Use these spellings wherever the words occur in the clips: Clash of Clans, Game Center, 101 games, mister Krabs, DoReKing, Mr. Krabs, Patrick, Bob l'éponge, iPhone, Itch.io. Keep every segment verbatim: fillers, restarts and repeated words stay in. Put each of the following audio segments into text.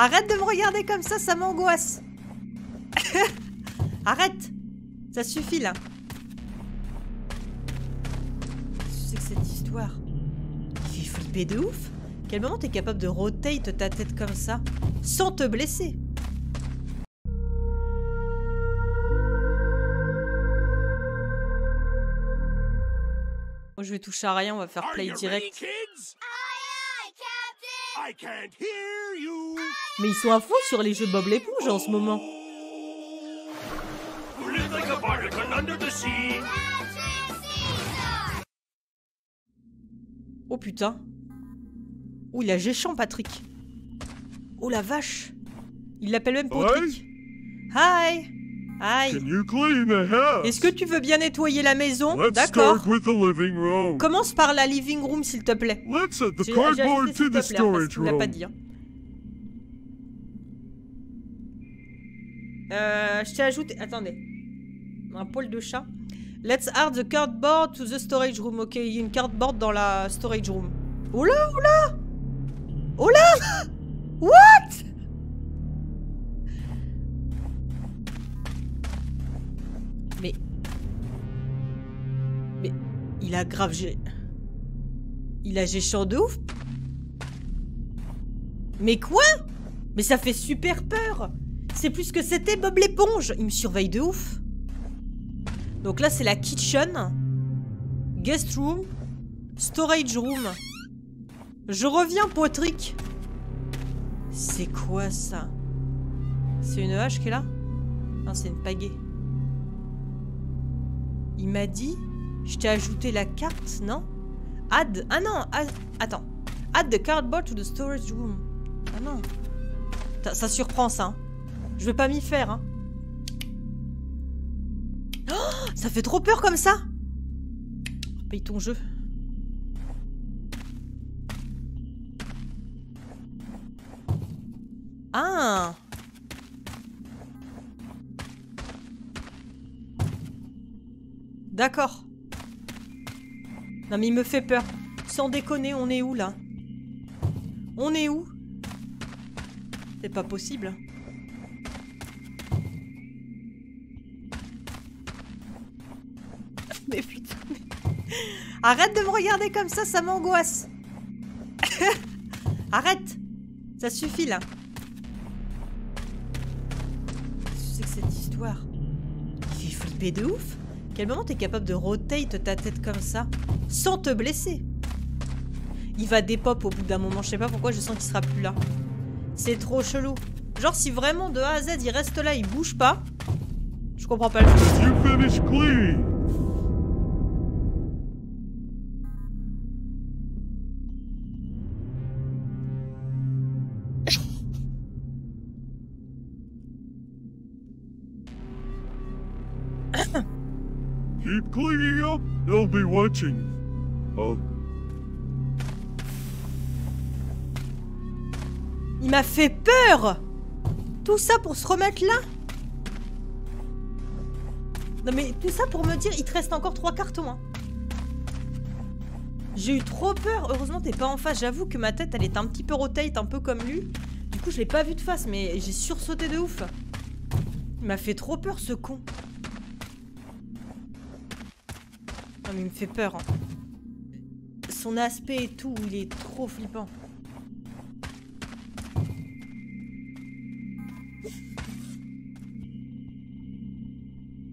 Arrête de me regarder comme ça, ça m'angoisse. Arrête. Ça suffit là. Qu'est-ce que c'est que cette histoire? Tu fais flipper de ouf. Quel moment t'es capable de rotate ta tête comme ça sans te blesser? Moi, je vais toucher à rien, on va faire play direct. Mais ils sont à fond sur les jeux Bob l'éponge en ce moment. Oh putain. Oh, il a géchant, Patrick. Oh la vache. Il l'appelle même Patrick. Hi. Aïe. Est-ce que tu veux bien nettoyer la maison? D'accord. Commence par la living room, s'il te plaît. Let's add the cardboard to the storage room. Tu l'as pas dit, hein. Euh, je t'ai ajouté... Attendez. Un poil de chat. Let's add the cardboard to the storage room. Ok, il y a une cardboard dans la storage room. Oh là, oh là. Oh là. What? Il a grave gé... Il a géchant de ouf. Mais quoi? Mais ça fait super peur. C'est plus que c'était Bob l'éponge. Il me surveille de ouf. Donc là, c'est la kitchen. Guest room. Storage room. Je reviens, Patrick. C'est quoi, ça? C'est une hache qui est là? Non, c'est une pagaie. Il m'a dit... Je t'ai ajouté la carte, non? Add... Ah non, add, attends. Add the cardboard to the storage room. Ah non. Ça, ça surprend, ça. Hein. Je vais pas m'y faire. Hein. Oh, ça fait trop peur comme ça. Paye ton jeu. Ah. D'accord. Non mais il me fait peur. Sans déconner, on est où là? On est où? C'est pas possible. Mais putain, mais... Arrête de me regarder comme ça, ça m'angoisse. Arrête. Ça suffit là. Qu'est-ce que c'est que cette histoire? Il fait flipper de ouf. Quel moment t'es capable de rotate ta tête comme ça sans te blesser? Il va dépop au bout d'un moment. Je sais pas pourquoi, je sens qu'il sera plus là. C'est trop chelou. Genre si vraiment de A à Z il reste là, il bouge pas. Je comprends pas le truc. Keep cleaning up, they'll be watching. Oh. Il m'a fait peur. Tout ça pour se remettre là? Non mais tout ça pour me dire, il te reste encore trois cartons. Hein. J'ai eu trop peur. Heureusement t'es pas en face. J'avoue que ma tête elle est un petit peu rotate, un peu comme lui. Du coup je l'ai pas vu de face, mais j'ai sursauté de ouf. Il m'a fait trop peur ce con. Non mais il me fait peur. Hein. Son aspect et tout, il est trop flippant.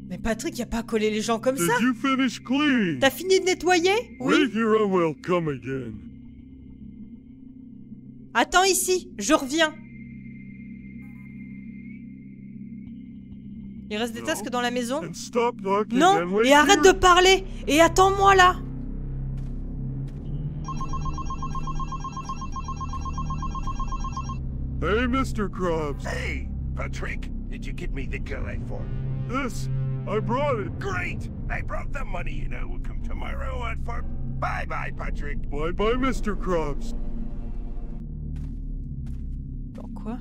Mais Patrick, y a pas à coller les gens comme ça. T'as fini de nettoyer? Oui. Attends ici, je reviens. Il reste des tasques dans la maison. Non, et arrête de parler. Et attends-moi là. Hey, mister Krabs. Hey, Patrick, did you get me the girl for? Yes, I brought it. Great, I brought the money. You know, we'll come tomorrow at four. Bye, bye, Patrick. Bye, bye, mister Krabs. Dans quoi?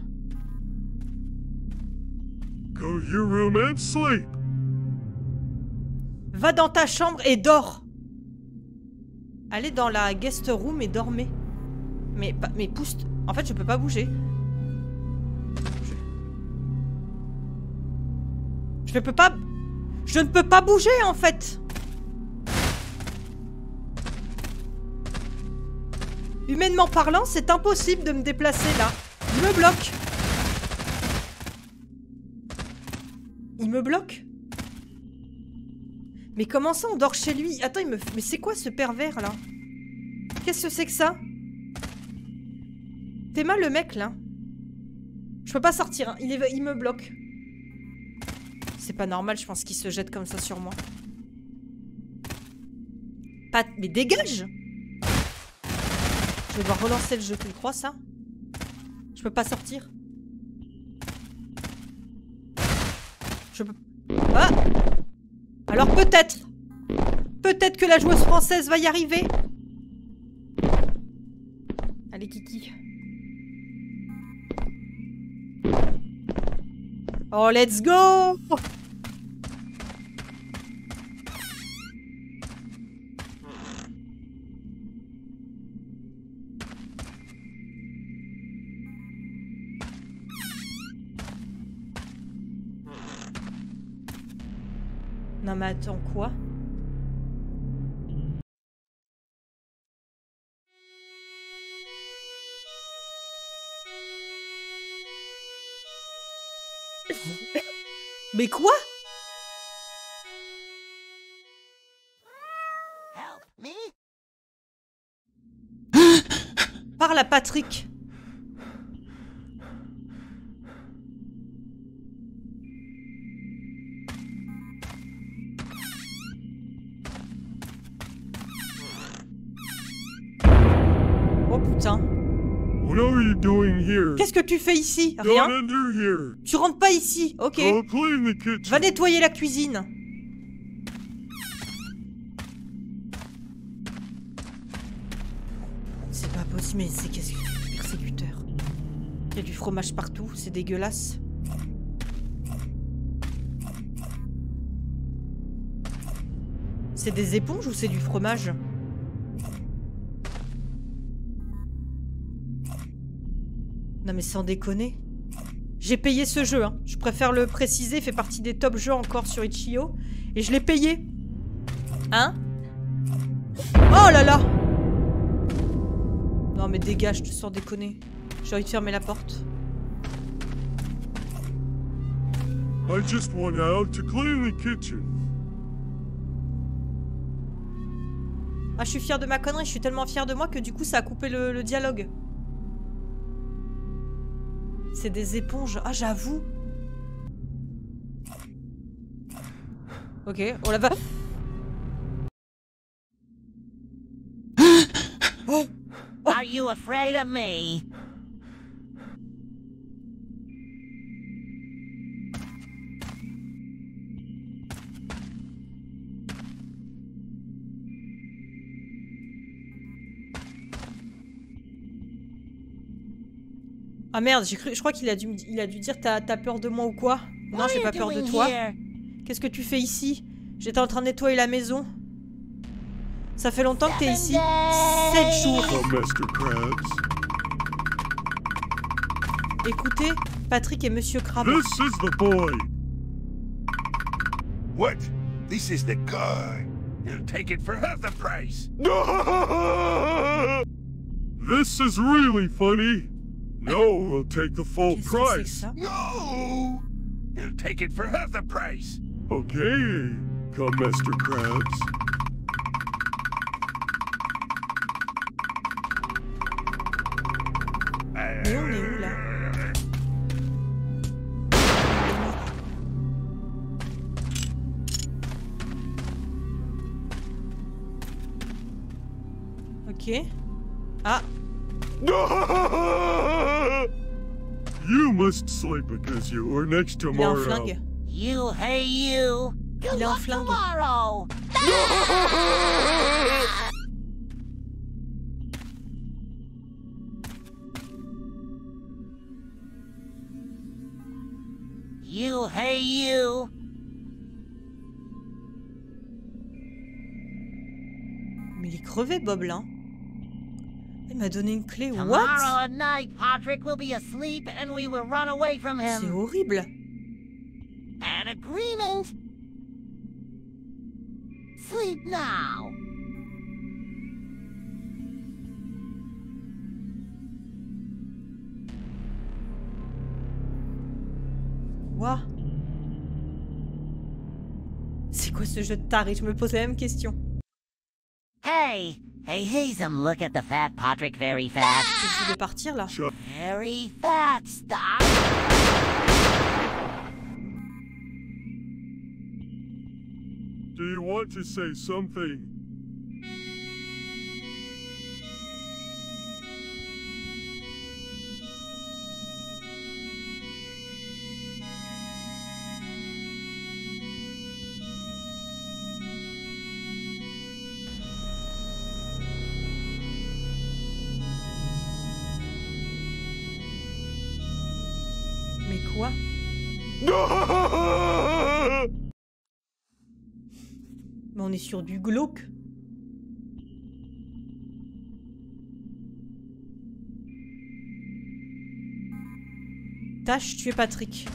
Go to your room and sleep. Va dans ta chambre et dors. Allez dans la guest room et dormez. Mais, mais pousse. En fait, je peux pas bouger. Je peux pas... Je ne peux pas bouger, en fait. Humainement parlant, c'est impossible de me déplacer, là. Il me bloque. Il me bloque. Mais comment ça, on dort chez lui? Attends, il me... Mais c'est quoi ce pervers, là? Qu'est-ce que c'est que ça? T'es mal, le mec, là. Je peux pas sortir, hein. il, est... il me bloque. C'est pas normal, je pense qu'il se jette comme ça sur moi. Pat... Mais dégage! Je vais devoir relancer le jeu, tu le crois, ça? Je peux pas sortir. Je peux... Ah! Alors peut-être! Peut-être que la joueuse française va y arriver! Allez, Kiki. Oh, let's go! Non mais attends, quoi? Mais quoi? Parle à Patrick. Oh putain. Qu'est-ce que tu fais ici? Rien. Tu rentres pas ici, ok. Va nettoyer la cuisine. C'est pas possible, mais c'est qu'est-ce que... Persécuteur. Il y a du fromage partout, c'est dégueulasse. C'est des éponges ou c'est du fromage? Non mais sans déconner. J'ai payé ce jeu, hein. Je préfère le préciser, il fait partie des top jeux encore sur Itch point i o. Et je l'ai payé. Hein? Oh là là! Non mais dégage, te sans déconner. J'ai envie de fermer la porte. I just want out to clean the kitchen. Ah, je suis fière de ma connerie, je suis tellement fière de moi que du coup ça a coupé le, le dialogue. C'est des éponges. Ah, j'avoue. Ok, on la va... Oh. Oh. Are you afraid of me? Ah merde, j'ai cru, je crois qu'il a dû, il a dû dire t'as peur de moi ou quoi? Non, j'ai pas peur de toi. Qu'est-ce que tu fais ici? J'étais en train de nettoyer la maison. Ça fait longtemps que t'es ici. sept jours. Oh, mister Krabs. Écoutez, Patrick et Monsieur Krabs. This is the boy. What? This is the guy. He'll take it for half the price. This is really funny. No, we'll take the full price. No! You'll take it for half the price. Okay, come, Mister Krabs. Mais on est où là? Ok. Ah. You must sleep because you are next tomorrow. You hey you. Good luck tomorrow. You hey you. Mais il est crevé, Bob là. Il m'a donné une clé. What? C'est horrible. your grievance. Sleep now. Wow. C'est quoi ce jeu de taré? Je me pose la même question. Hey, hey, Hazel, look at the fat Patrick very fast. Je vais partir là. Very fat, stop. Do you want to say something? Mais on est sur du glauque. Tâche, tuer Patrick.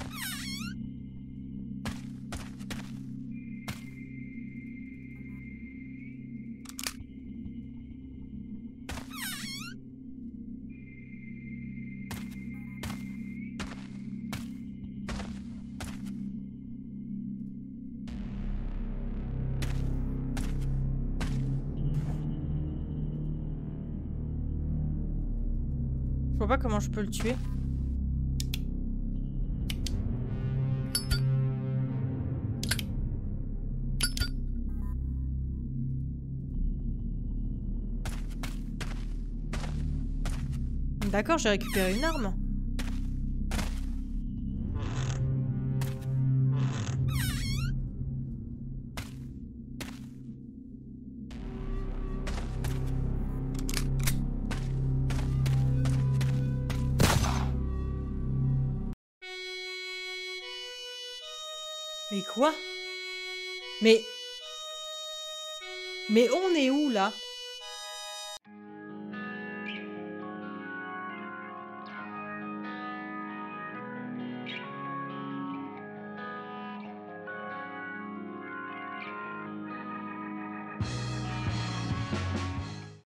Je vois pas comment je peux le tuer. D'accord, j'ai récupéré une arme. Mais quoi? Mais... Mais on est où, là?